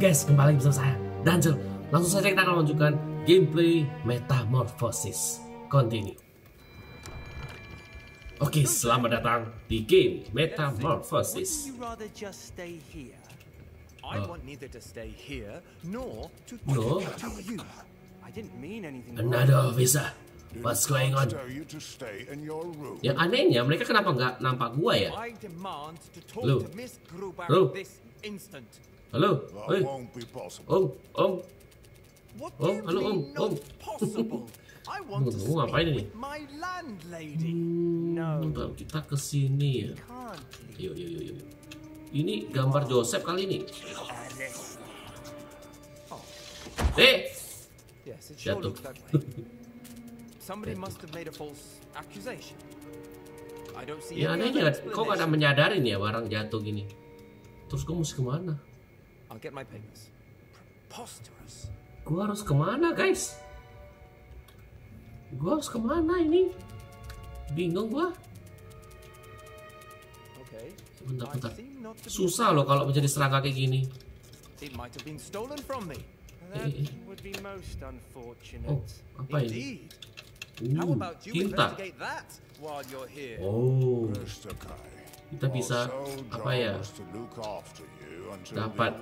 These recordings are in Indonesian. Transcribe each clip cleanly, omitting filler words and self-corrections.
guys, kembali bersama saya Dancer. Langsung saja kita akan lanjutkan gameplay Metamorphosis. Continue. Oke, selamat datang di game Metamorphosis. No. Another officer. What's going on? Yang anehnya mereka kenapa nggak nampak gua ya? Halo, halo, halo, hey. Halo om. Gua ngapain ini? Kita kesini ya. Yo. Ini gambar Joseph kali ini. Jatuh. Ya anehnya, kau gak ada menyadarin ya barang jatuh gini. Terus gue mesti kemana? Gue harus kemana guys? Gue harus kemana ini? Bingung gue. Bentar. Susah loh kalau menjadi serangga kayak gini. Oh, apa ini? Tinta. Oh, kita bisa apa ya? Dapat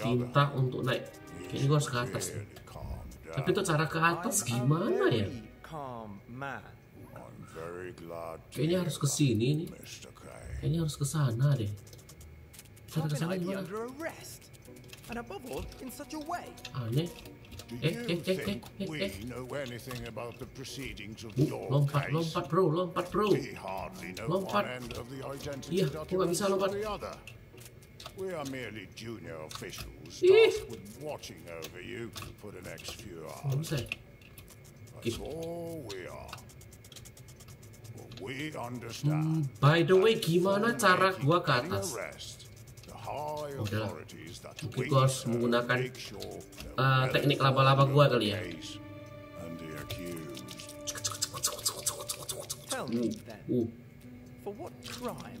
tinta untuk naik. Kayaknya gua harus ke atas. Tapi itu cara ke atas gimana ya? Kayaknya harus ke sini nih. Kayaknya harus ke sana deh. Aneh. Lompat bro. Lompat. Iya, aku nggak bisa lompat. Ih. Nggak bisa. By the way, gimana cara gua ke atas? Udah, mungkin gue harus menggunakan teknik laba-laba gue kali ya.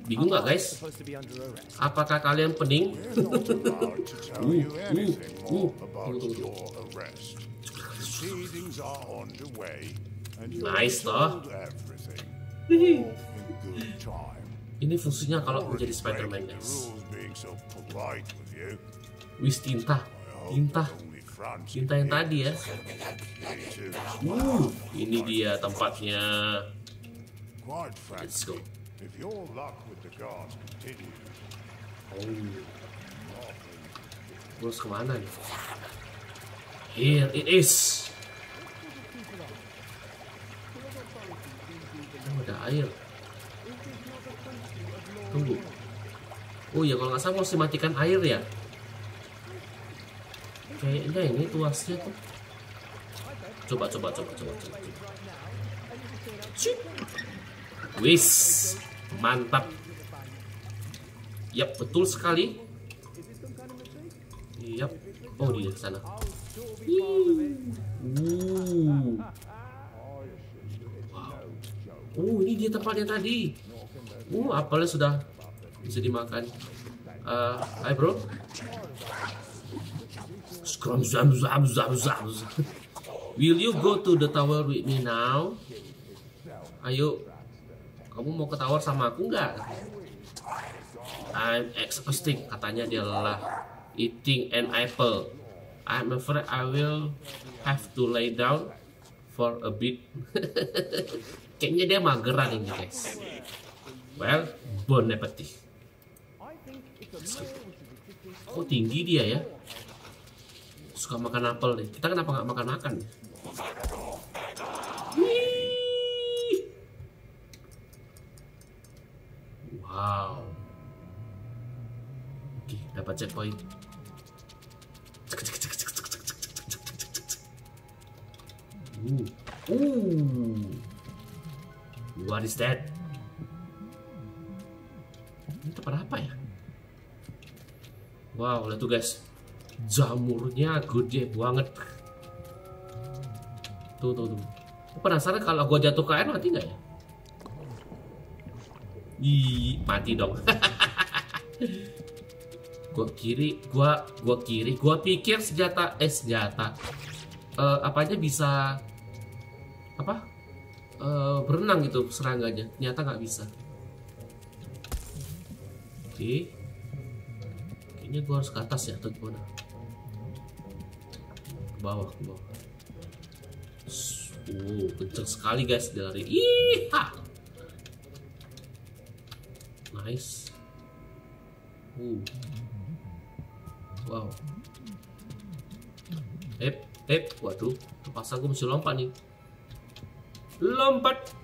Bingung nggak guys? Apakah kalian pening? Nice toh. Ini fungsinya kalau menjadi Spider-Man guys. Wis tinta yang tadi ya. Ini dia tempatnya. Let's go. Terus kemana nih? Here it is. Oh, ada air. Tunggu. Oh ya, kalau nggak salah mesti matikan air ya. Kayaknya ini tuasnya tuh. Coba. Wis, mantap. Yap, betul sekali. Yap. Oh dia sana. Wow. Oh ini dia tempatnya tadi. Apelnya sudah bisa dimakan. Hai bro. Scrum. Will you go to the tower with me now? Ayo, kamu mau ke tower sama aku nggak? I'm exhausted, katanya dia lelah. Eating an apple. I'm afraid I will have to lay down for a bit. Kayaknya dia mageran ini guys. Well, bon appetit. Kok tinggi dia ya? Suka makan apel deh. Kita kenapa nggak makan-makan? Wow. Oke, dapat checkpoint. What is that? Ini tempat apa ya? Wow, lihat tuh guys, jamurnya gede banget. Tuh. Penasaran kalau gue jatuh ke air mati nggak ya? Mati dong. Gua kiri. Gua pikir senjata. Apa aja bisa apa? Berenang gitu serangganya. Ternyata nggak bisa. Oke. Kayaknya gua harus ke atas ya atau gimana? Ke bawah. Kenceng sekali guys dia lari. Iha. Nice. Wow. Hep. Waduh, terpaksa gue mesti lompat nih. Lompat.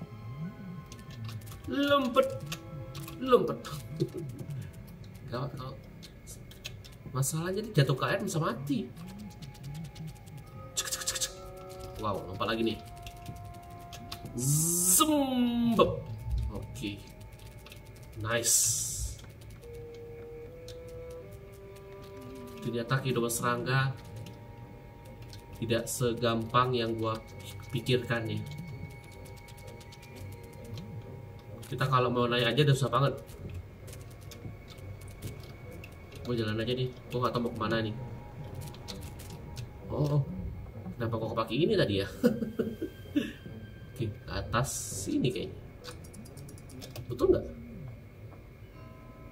Gawat. Masalahnya dia jatuh ke air bisa mati. Cek. Wow, lompat lagi nih. Zembep. Oke. Nice. Ternyata kehidupan serangga tidak segampang yang gua pikirkan nih. Kita kalau mau naik aja udah susah banget. Gua jalan aja nih. Gua gak tau mau kemana nih. Oh. Kenapa kok kepake ini tadi ya? Oke, ke atas sini kayaknya. Betul nggak?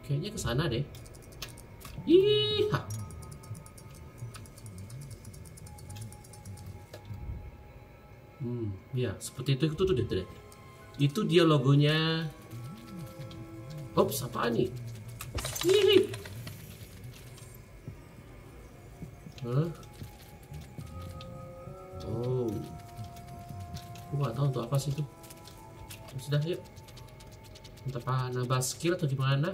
Kayaknya kesana deh. Yeeha. Ya, seperti itu tuh deh. Itu dia logonya. Ops, apaan nih? Ini. Oh. Gua nggak tahu untuk apa sih itu. Sudah, yuk. Entah nambah skill atau gimana.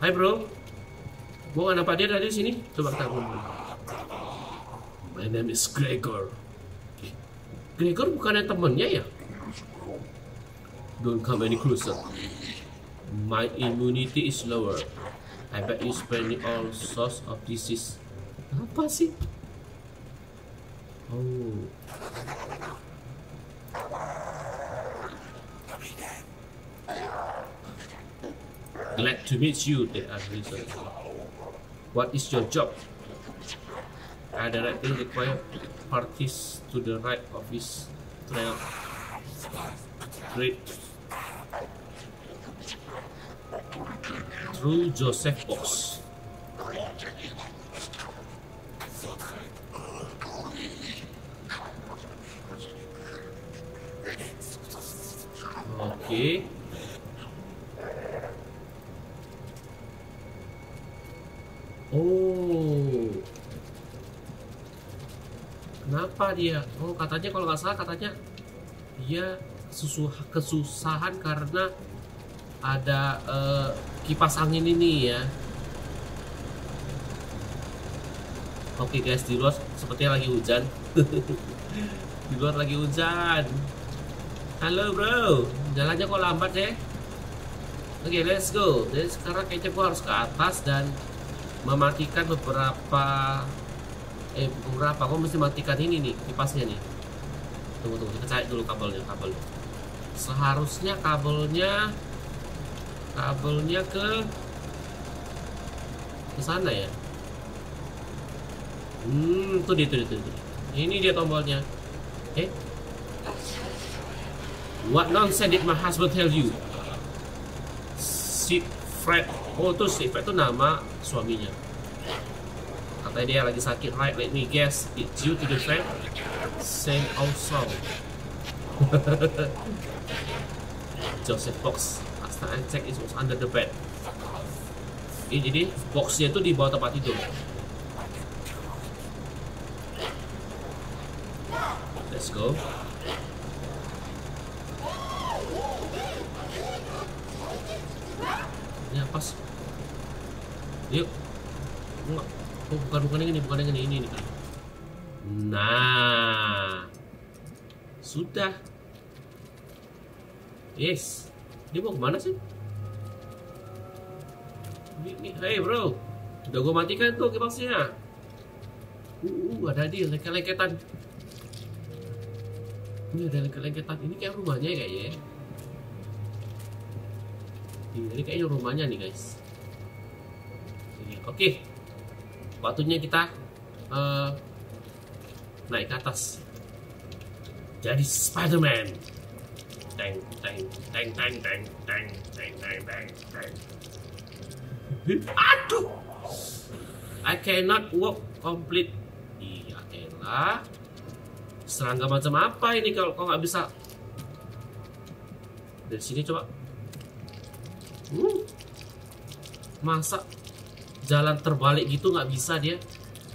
Hai, bro. Gua nggak nampak dia dari sini. Coba kita ngomong. My name is Gregor. Gregor bukannya temennya ya? Don't come any closer. My immunity is lower. I bet you spend all sorts of disease. Apa sih? Oh. Glad to meet you. They are reasons. What is your job? I directly require parties to the right of his trail. Great. Through Josephos. Okay. Oh, kenapa dia? Oh, katanya kalau nggak salah katanya dia kesusahan karena ada kipas angin ini ya. Oke guys, di luar sepertinya lagi hujan. Di luar lagi hujan. Halo bro, jalannya kok lambat deh. Oke, let's go. Jadi sekarang kayaknya gua harus ke atas dan mematikan beberapa kok mesti matikan ini nih kipasnya nih. Tunggu kita cari dulu kabelnya. Seharusnya kabelnya ke sana ya. Tuh dia. Ini dia tombolnya. What nonsense did my husband tell you? Sip Fred. Oh, tuh si Fred itu nama suaminya. Katanya dia lagi sakit, right? Let me guess, it's due to the Fred. Same also. Joseph Fox. Last time I checked, it was under the bed. Ini jadi boxnya itu di bawah tempat tidur. Let's go. Ini apa sih? Yuk. Enggak. Oh, bukan yang ini. Nah. Sudah. Yes. Dia mau kemana sih? Ini. Hey, bro. Udah gue matikan tuh kipasnya. Ada dia leket-leketan. Ini ada lengket-lengketan. Ini kayak rumahnya kayaknya ya. Ini kayaknya rumahnya nih guys. Oke, waktunya kita naik ke atas. Jadi Spider-Man. Teng teng teng teng teng teng teng teng teng teng. Aduh. I cannot walk complete. Iya elah. Serangga macam apa ini kalau kau nggak bisa? Dari sini coba. Masa jalan terbalik gitu nggak bisa dia?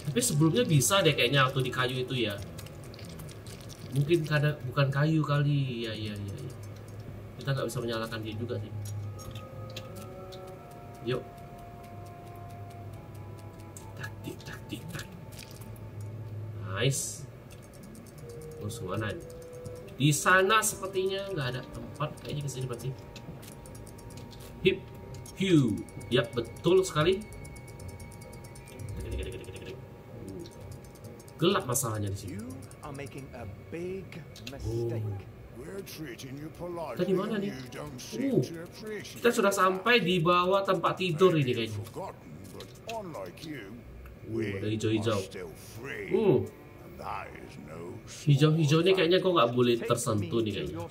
Tapi sebelumnya bisa deh kayaknya waktu di kayu itu ya. Mungkin karena bukan kayu kali ya, ya. Kita nggak bisa menyalahkan dia juga sih. Yuk. Tak. Nice. Musuhanan. Di sana sepertinya nggak ada tempat kayaknya, kesini pasti. Hip, hiu, ya betul sekali. Gelap masalahnya di sini. Kita di mana nih? Kita sudah sampai di bawah tempat tidur ini kayaknya. Ada hijau-hijau. Hijau-hijau ini kayaknya kok nggak boleh tersentuh nih kayaknya.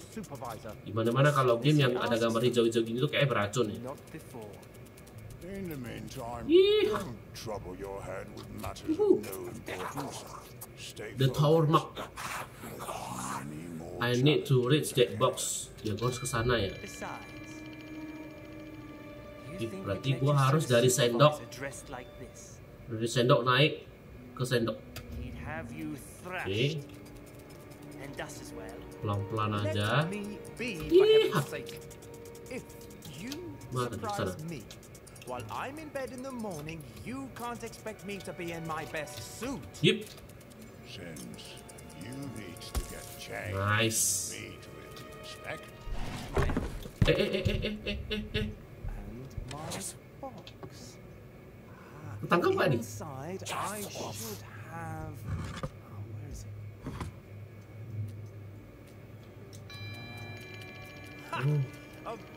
Dimana-mana kalau game yang ada gambar hijau-hijau gini tuh kayak beracun ya. The tower mark. I need to reach that box. Ya gua harus kesana ya. Berarti gua harus dari sendok naik ke sendok. Oke, pelan-pelan aja. Mana di sana? Yep. Nice. Ketangkap gak nih? A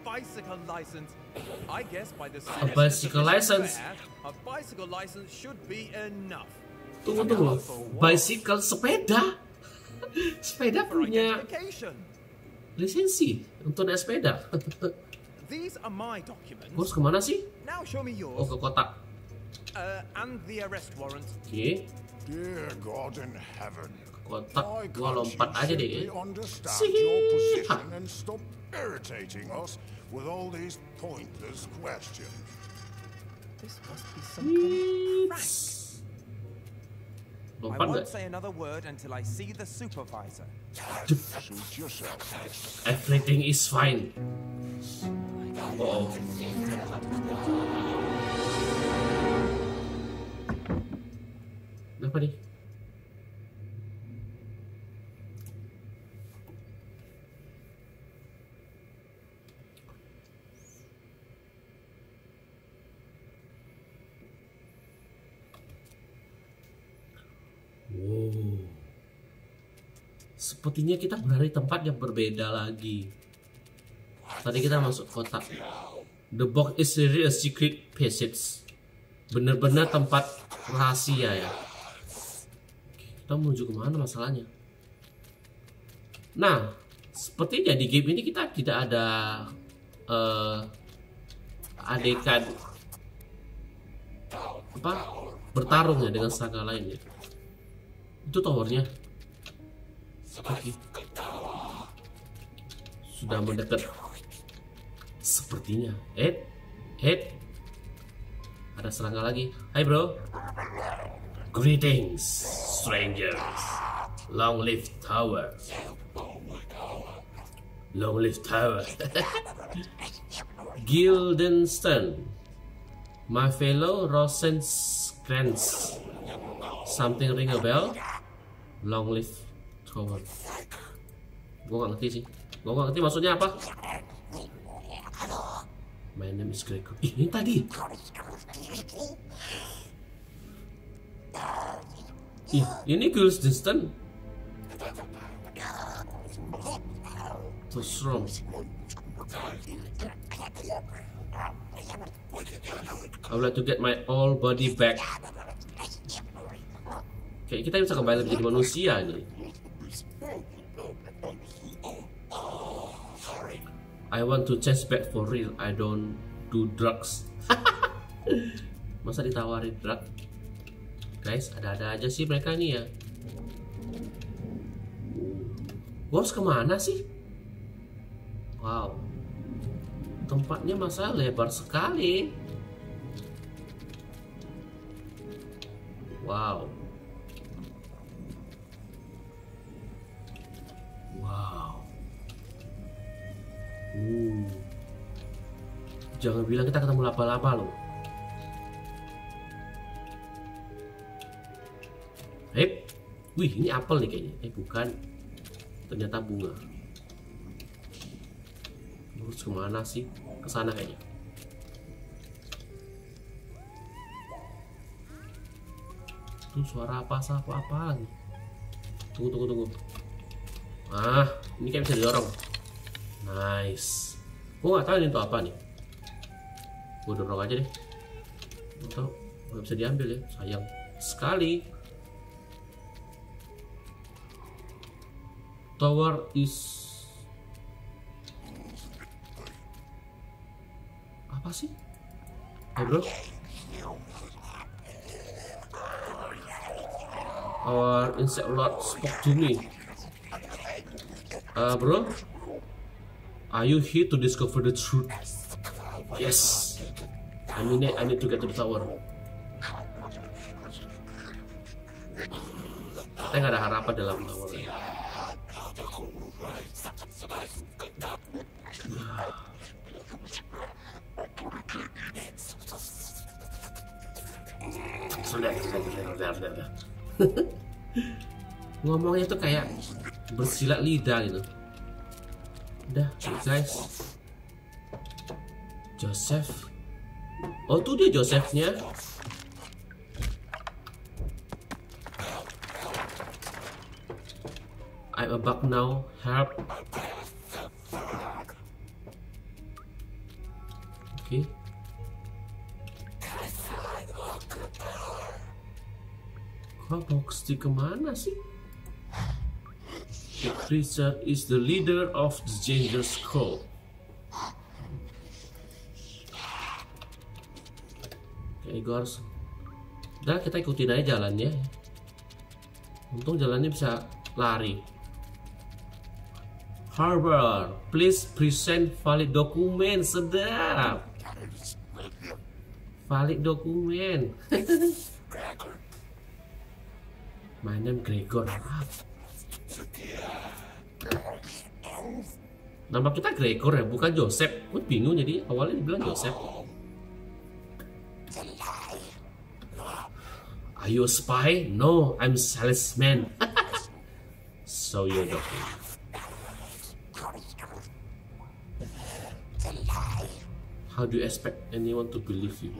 bicycle license. I guess by the a bicycle license should be enough. Tunggu. Bicycle sepeda. Sepeda punya lisensi untuk naik sepeda. Harus kemana sih? Oh, ke kotak. Oke. Kotak gua lompat aja deh. Lompat nggak? Everything is fine. Apa nih? Wow. Sepertinya kita berada di tempat yang berbeda lagi. Tadi kita masuk kotak. The box is really a secret passage. Bener-bener tempat rahasia ya. Kita menuju kemana masalahnya? Nah, sepertinya di game ini kita tidak ada adegan apa bertarung ya dengan serangga lainnya. Itu towernya. Okay. Sudah mendekat. Sepertinya. Ada serangga lagi. Hai bro. Greetings, strangers. Long live tower. Long live tower. Gildenstern, my fellow Rosencrantz. Something ring a bell. Long live tower. Gua gak ngerti sih. Gua gak ngerti maksudnya apa. My name is Gregor. Ini tadi. Ini Gildenstern. this room. I would like to get my all body back. Oke, kita bisa kembali menjadi manusia nih. I want to change back for real. I don't do drugs. Masa ditawarin drug? Guys, ada-ada aja sih mereka nih ya. Gua harus kemana sih? Wow, tempatnya masa lebar sekali. Wow. Wow. Jangan bilang kita ketemu laba-laba loh. Hep. Wih, ini apel nih kayaknya. Eh, bukan. Ternyata bunga. Terus kemana sih? Kesana kayaknya. Itu suara apa-apaan? Tunggu. Ah, ini kayak bisa didorong. Nice. Gua nggak tahu ini untuk apa nih. Gua dorong aja deh. Atau nggak bisa diambil ya? Sayang sekali. Tower is apa sih? Hey bro. Our insect lord spoke to me. Bro, are you here to discover the truth? Yes. I need to get to the tower. Kita nggak ada harapan dalam tower. Sudah. Ngomongnya tuh kayak bersilat lidah gitu. Udah, guys. Joseph. Oh, tuh dia Josephnya. I'm a bug now. Help. Oke. Kok box di kemana sih? Richard is the leader of the Ginger Skull. Oke, guys. Udah, kita ikutin aja jalannya. Untung jalannya bisa lari. Harbor, please present valid dokumen. Sedap. Valid dokumen. My name Gregor. Nama kita Gregor ya, bukan Joseph. Gue bingung jadi awalnya dibilang Joseph. Are you a spy? No, I'm a salesman. So you're a doctor. How do you expect anyone to believe you?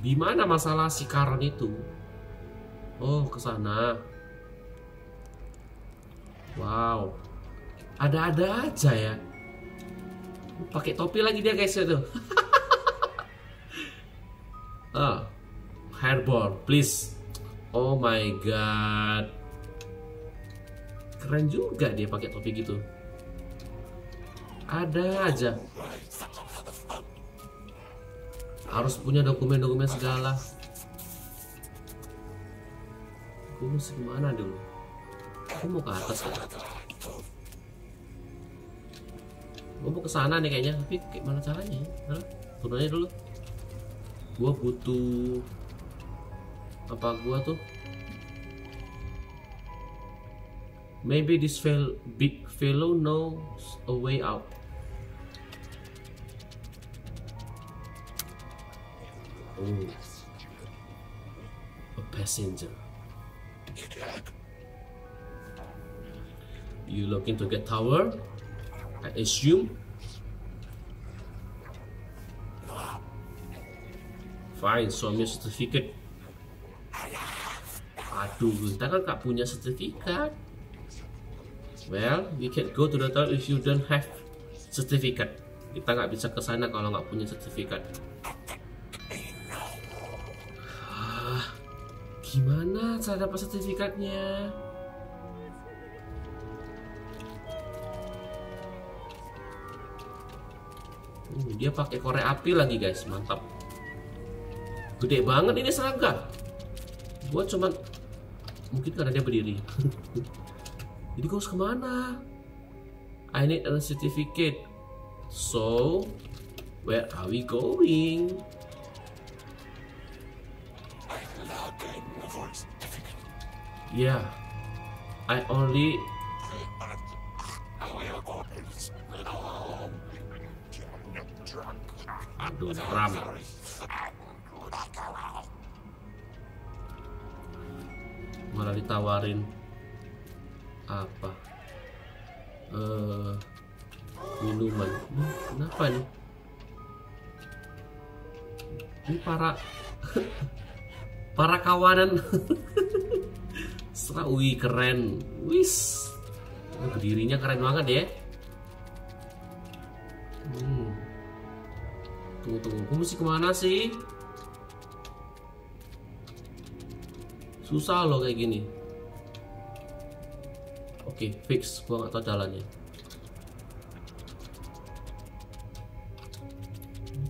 Di mana masalah si Karen itu? Oh, ke sana. Wow. Ada-ada aja ya. Pakai topi lagi dia guys itu. Hairball, please. Oh my god. Keren juga dia pakai topi gitu. Ada aja. Harus punya dokumen-dokumen segala. Gue mesti kemana dulu? Gue mau ke atas kan? Gue mau ke sana nih kayaknya, tapi kayak mana caranya? Nah, turun aja dulu. Gue butuh apa gue tuh? Maybe this big fellow knows a way out. Oh, a passenger. You looking to get tower? I assume. Fine, show me certificate. Aduh, kita kan gak punya sertifikat. Well, you can go to the toilet if you don't have certificate. Kita nggak bisa ke sana kalau nggak punya sertifikat. Gimana cara dapat sertifikatnya? Dia pakai korek api lagi, guys. Mantap. Gede banget ini serangga. Gua cuman mungkin karena dia berdiri. Jadi gua harus kemana? I need a certificate. So, where are we going? Yeah, I only. Aduh, ram. Malah ditawarin apa? Minuman. Kenapa nih? Ini para kawanan. Wih, keren. Wis. Berdirinya keren banget ya. Tunggu, tunggu. Aku mesti kemana sih? Susah loh kayak gini. Oke, fix. Gua nggak tahu jalannya.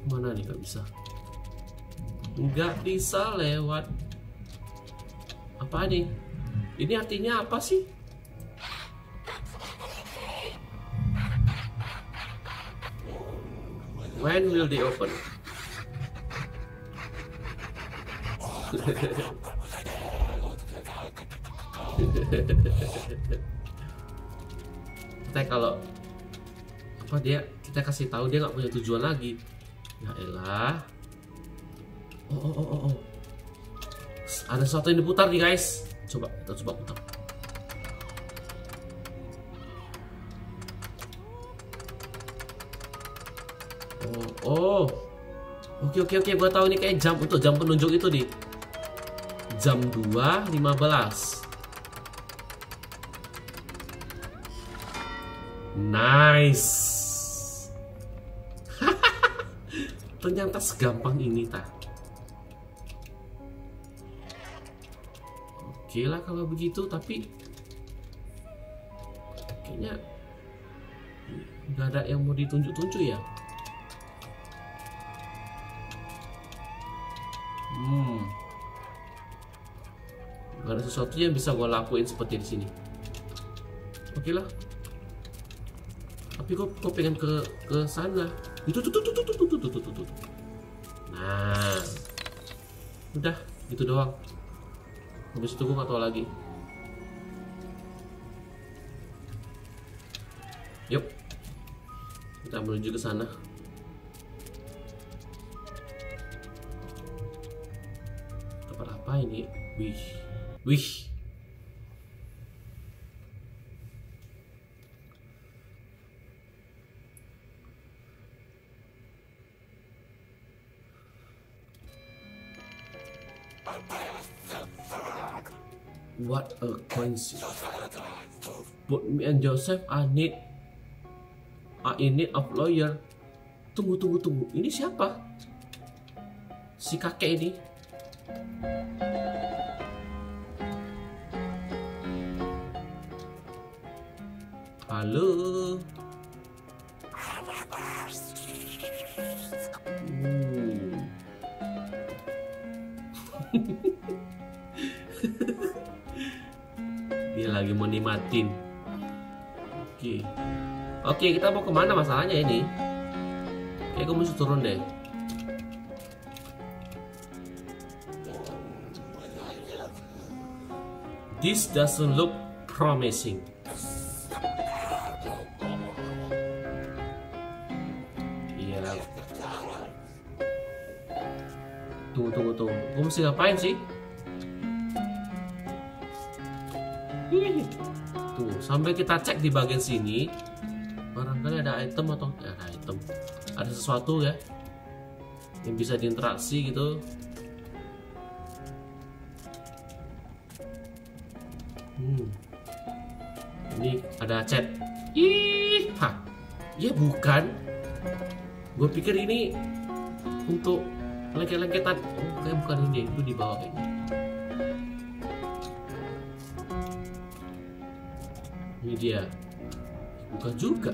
Mana nih? Nggak bisa. Nggak bisa lewat. Apa nih? Ini artinya apa sih? When will they open? Kita kalau apa dia kita kasih tahu dia nggak punya tujuan lagi. Ya elah. Oh. Ada sesuatu yang diputar nih guys. Coba, kita coba putar. Oh. Oke, gua tahu ini kayak jam untuk jam penunjuk itu nih. Jam 2.15. Nice. Ternyata segampang ini ta. Oke lah kalau begitu, tapi kayaknya nggak ada yang mau ditunjuk-tunjuk ya. Nggak ada sesuatu yang bisa gue lakuin seperti di sini. Oke lah. Tapi gue pengen ke sana. Itu. Nah, udah gitu doang. Habis itu gue gak tau lagi. Yuk, kita menuju ke sana. Tempat apa ini? Wih. What a coincidence. But me and Joseph I need a lawyer. Tunggu. Ini siapa? Si kakek ini. Halo. Dia lagi mau nikmatin. Oke, kita mau kemana masalahnya ini? Kayaknya gue mesti turun deh. This doesn't look promising. Iya. Tunggu. Gue mesti ngapain sih? Tuh, sampai kita cek di bagian sini, barangkali ada item atau ya, ada sesuatu ya yang bisa diinteraksi gitu. Ini ada chat. Ih, hah. Ya bukan. Gue pikir ini untuk lengket-lengketan. Oh, kayak bukan ini, itu di bawah ini. Ini dia. Bukan juga.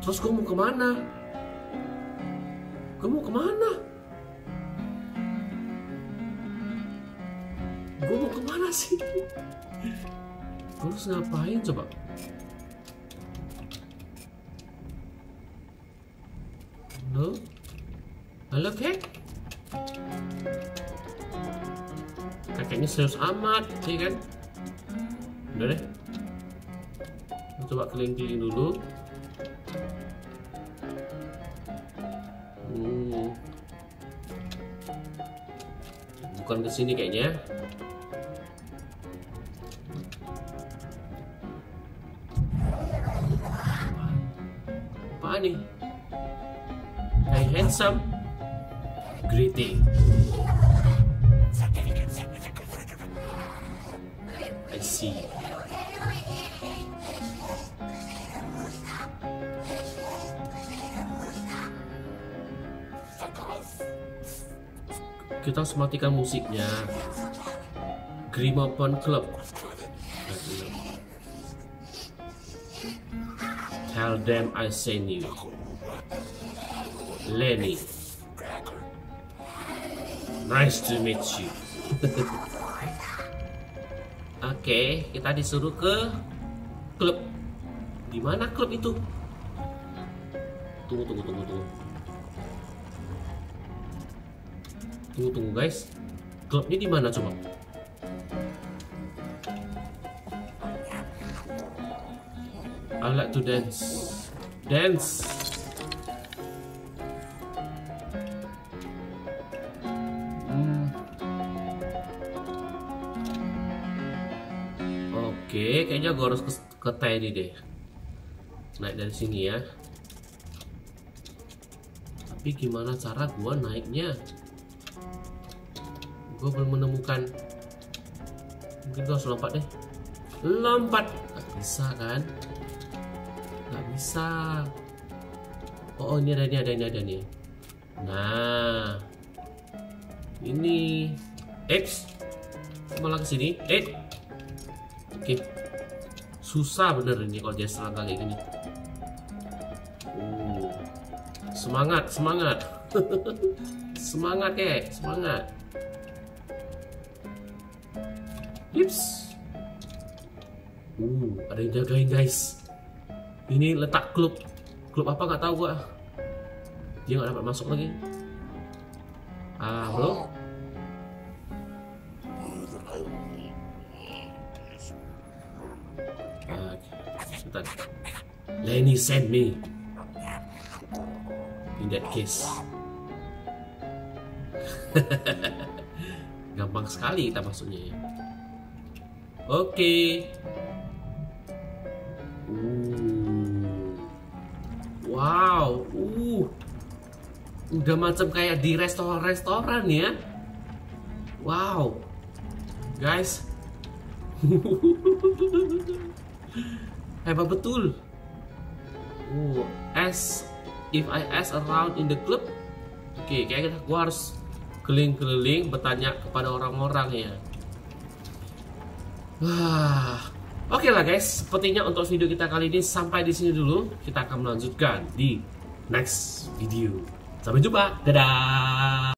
Terus gue mau kemana? Gue mau kemana? Gue mau kemana sih? Gue harus ngapain coba? Halo? Halo kek? Kakeknya serius amat, ya kan? Udah deh. Coba keliling-keliling dulu. Bukan ke sini kayaknya. Apa nih? Hey handsome. Greeting. I see. Kita harus matikan musiknya. Grimoire Pond Club. Tell them I send you. Lenny. Nice to meet you. Oke, kita disuruh ke klub. Di mana klub itu? Tunggu. Tunggu guys, klubnya di mana coba? I like to dance. Oke, kayaknya gue harus ke tiny deh. Naik dari sini ya. Tapi gimana cara gue naiknya? Gue belum menemukan. Mungkin gue harus lompat deh. Lompat. Gak bisa kan? Gak bisa. Oh, ini ada nih. Nah, ini. Eits, malah kesini. Oke. Susah bener ini kalau dia serangga kayak gini. Semangat. Semangat ya, semangat. Yips. Ada yang jagain guys. Ini letak klub apa nggak tahu gua. Dia nggak dapat masuk lagi. Halo. Sebentar. Lenny send me. In that case. Gampang sekali kita masuknya ya. Oke. Wow. Udah macam kayak di restoran ya. Wow. Guys. Hebat betul. As if I ask around in the club. Oke, kayaknya gua harus keliling-keliling bertanya kepada orang-orang ya. Oke lah guys, sepertinya untuk video kita kali ini sampai di sini dulu. Kita akan melanjutkan di next video. Sampai jumpa, dadah.